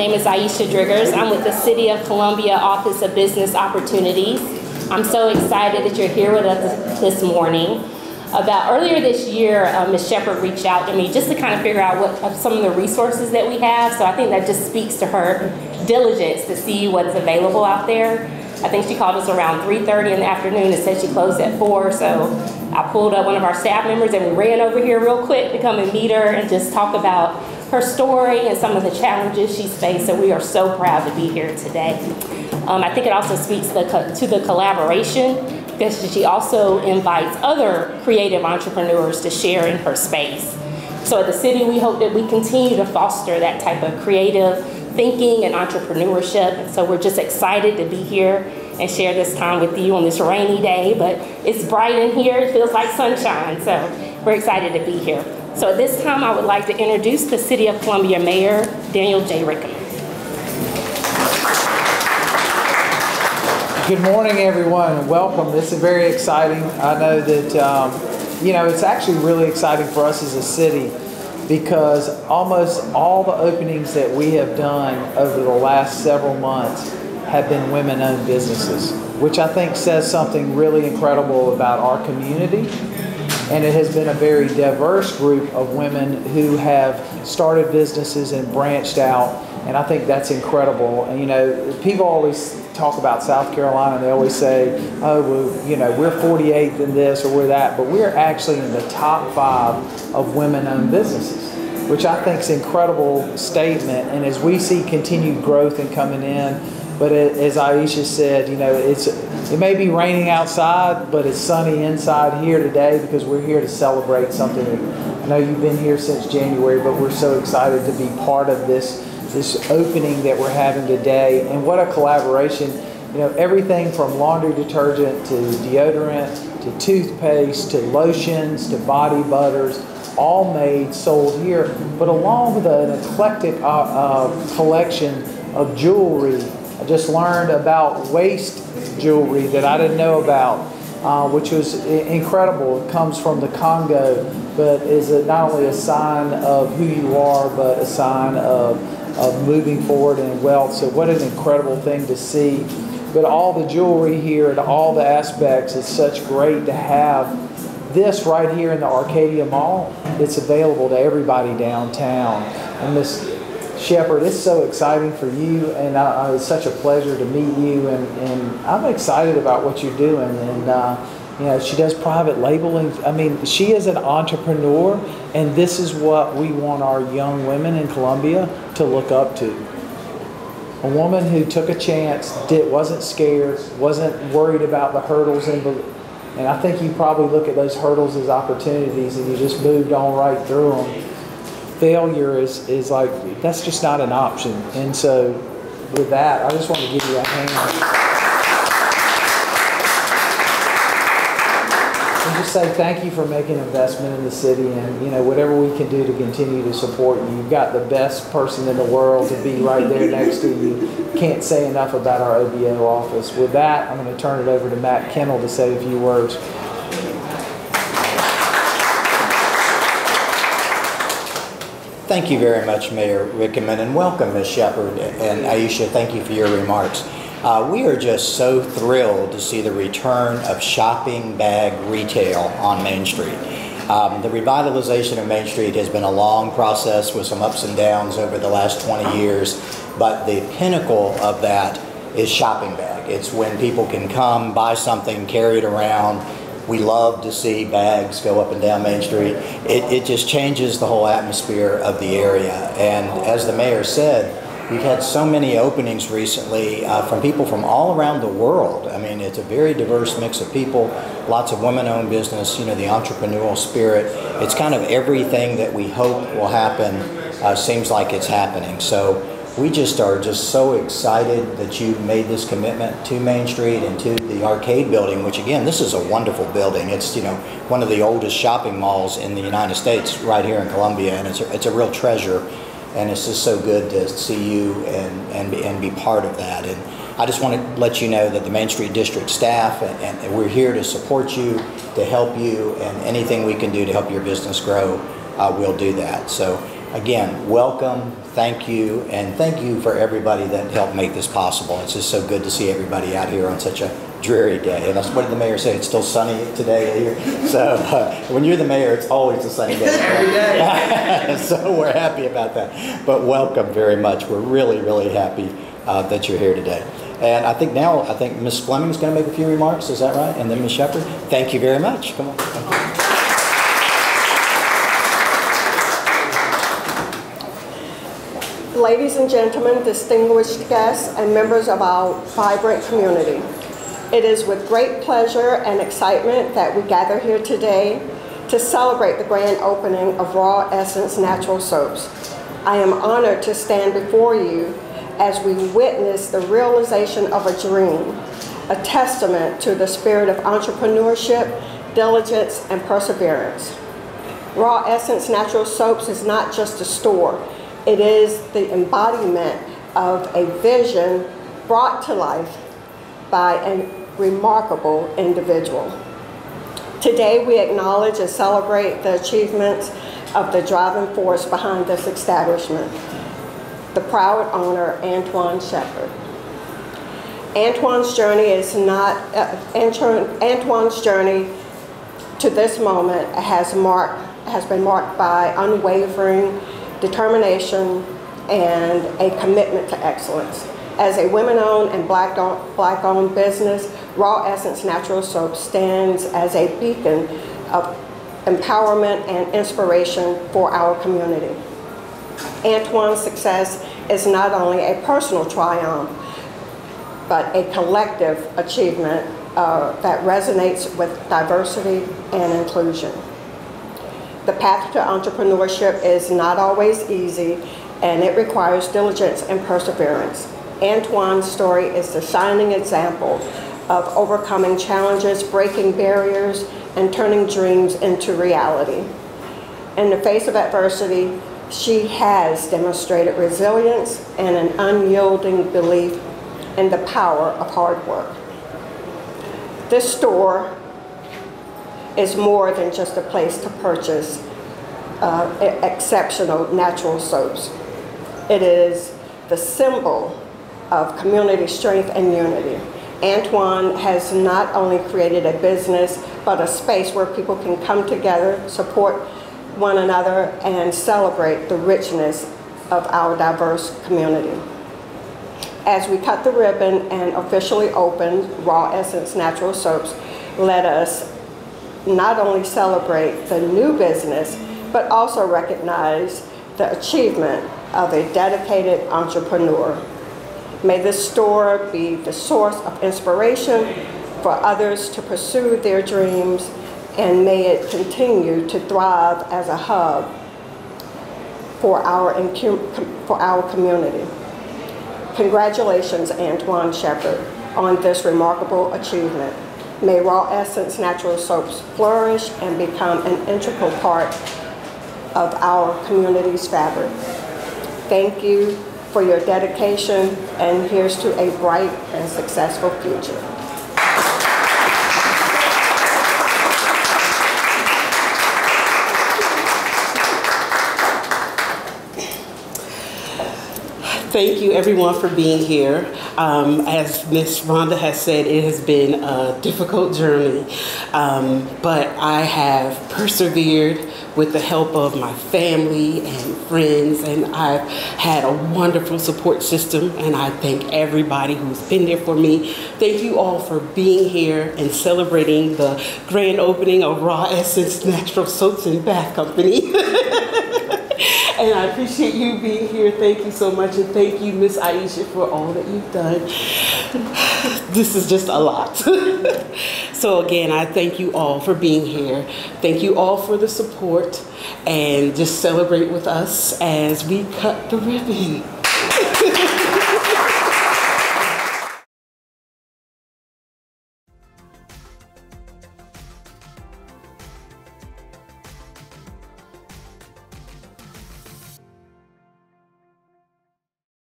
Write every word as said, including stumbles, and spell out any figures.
My name is Aisha Driggers. I'm with the City of Columbia Office of Business Opportunities. I'm so excited that you're here with us this morning. About earlier this year, uh, Miz Sheppard reached out to me just to kind of figure out what uh, some of the resources that we have. So I think that just speaks to her diligence to see what's available out there. I think she called us around three thirty in the afternoon and said she closed at four. So I pulled up one of our staff members and we ran over here real quick to come and meet her and just talk about her story and some of the challenges she's faced, so we are so proud to be here today. Um, I think it also speaks to the, to the collaboration, because she also invites other creative entrepreneurs to share in her space. So at the city, we hope that we continue to foster that type of creative thinking and entrepreneurship, and so we're just excited to be here and share this time with you on this rainy day, but it's bright in here, it feels like sunshine, so we're excited to be here. So at this time, I would like to introduce the City of Columbia Mayor, Daniel J. Rickham. Good morning, everyone. Welcome. This is very exciting. I know that, um, you know, it's actually really exciting for us as a city, because almost all the openings that we have done over the last several months have been women-owned businesses, which I think says something really incredible about our community. And it has been a very diverse group of women who have started businesses and branched out. And I think that's incredible. And, you know, people always talk about South Carolina. And they always say, oh, well, you know, we're forty-eighth in this or we're that. But we're actually in the top five of women-owned businesses, which I think is an incredible statement. And as we see continued growth and coming in, but it, as Aisha said, you know, it's it may be raining outside, but it's sunny inside here today, because we're here to celebrate something. I know you've been here since January, but we're so excited to be part of this this opening that we're having today. And what a collaboration. You know, everything from laundry detergent to deodorant to toothpaste to lotions to body butters, all made, sold here, but along with an eclectic uh, uh, collection of jewelry. I just learned about waist jewelry that I didn't know about, uh, which was incredible. It comes from the Congo, but is a, not only a sign of who you are, but a sign of, of moving forward and wealth. So what an incredible thing to see. But all the jewelry here and all the aspects, it's such great to have this right here in the Arcadia Mall. It's available to everybody downtown. And this Sheppard, it's so exciting for you, and uh, it's such a pleasure to meet you, and, and I'm excited about what you're doing. And uh, you know, she does private labeling. I mean, she is an entrepreneur, and this is what we want our young women in Columbia to look up to. A woman who took a chance, did, wasn't scared, wasn't worried about the hurdles, and, and I think you probably look at those hurdles as opportunities, and you just moved on right through them. Failure is, is like, that's just not an option. And so with that, I just want to give you a hand. And just say thank you for making an investment in the city, and you know, whatever we can do to continue to support you. You've got the best person in the world to be right there next to you. Can't say enough about our O B O office. With that, I'm going to turn it over to Matt Kennel to say a few words. Thank you very much, Mayor Rickham, and welcome, Miz Sheppard and Aisha. Thank you for your remarks. Uh, we are just so thrilled to see the return of shopping bag retail on Main Street. Um, the revitalization of Main Street has been a long process with some ups and downs over the last twenty years, but the pinnacle of that is shopping bag. It's when people can come, buy something, carry it around. We love to see bags go up and down Main Street. It, it just changes the whole atmosphere of the area. And as the mayor said, we've had so many openings recently uh, from people from all around the world. I mean, it's a very diverse mix of people, lots of women-owned business, you know, the entrepreneurial spirit. It's kind of everything that we hope will happen uh, seems like it's happening. So we just are just so excited that you made this commitment to Main Street and to the Arcade Building, which again, this is a wonderful building. It's, you know, one of the oldest shopping malls in the United States right here in Columbia, and it's a, it's a real treasure, and it's just so good to see you and, and, and be part of that. And I just want to let you know that the Main Street District staff, and, and we're here to support you, to help you, and anything we can do to help your business grow, uh, we'll do that. So again, welcome, thank you, and thank you for everybody that helped make this possible. It's just so good to see everybody out here on such a dreary day. And that's what the mayor said, it's still sunny today here. So uh, when you're the mayor, it's always a sunny day. Every day. So we're happy about that. But welcome very much. We're really, really happy uh, that you're here today. And I think now, I think Miz Fleming is going to make a few remarks, is that right? And then Miz Sheppard, thank you very much. Come on. Ladies and gentlemen, distinguished guests, and members of our vibrant community, it is with great pleasure and excitement that we gather here today to celebrate the grand opening of Raw Essence Natural Soaps. I am honored to stand before you as we witness the realization of a dream, a testament to the spirit of entrepreneurship, diligence, and perseverance. Raw Essence Natural Soaps is not just a store. It is the embodiment of a vision brought to life by a remarkable individual. Today we acknowledge and celebrate the achievements of the driving force behind this establishment, the proud owner, Antwane Sheppard. Antwane's journey is not, uh, Antwane's journey to this moment has, marked, has been marked by unwavering determination and a commitment to excellence. As a women-owned and black-owned black-owned business, Raw Essence Natural Soap stands as a beacon of empowerment and inspiration for our community. Antwane's success is not only a personal triumph, but a collective achievement uh, that resonates with diversity and inclusion. The path to entrepreneurship is not always easy, and it requires diligence and perseverance. Antwane's story is the shining example of overcoming challenges, breaking barriers, and turning dreams into reality. In the face of adversity, she has demonstrated resilience and an unyielding belief in the power of hard work. This store is more than just a place to purchase uh, exceptional natural soaps. It is the symbol of community strength and unity. Antwane has not only created a business, but a space where people can come together, support one another, and celebrate the richness of our diverse community. As we cut the ribbon and officially open Raw Essence Natural Soaps, let us not only celebrate the new business, but also recognize the achievement of a dedicated entrepreneur. May this store be the source of inspiration for others to pursue their dreams, and may it continue to thrive as a hub for our, for our community. Congratulations, Antwane Sheppard, on this remarkable achievement. May Raw Essence Natural Soaps flourish and become an integral part of our community's fabric. Thank you for your dedication, and here's to a bright and successful future. Thank you, everyone, for being here. Um, as Miz Rhonda has said, it has been a difficult journey, um, but I have persevered with the help of my family and friends, and I've had a wonderful support system, and I thank everybody who's been there for me. Thank you all for being here and celebrating the grand opening of Raw Essence Natural Soaps and Bath Company. And I appreciate you being here. Thank you so much. And thank you, Miss Aisha, for all that you've done. This is just a lot. So again, I thank you all for being here. Thank you all for the support. And just celebrate with us as we cut the ribbon.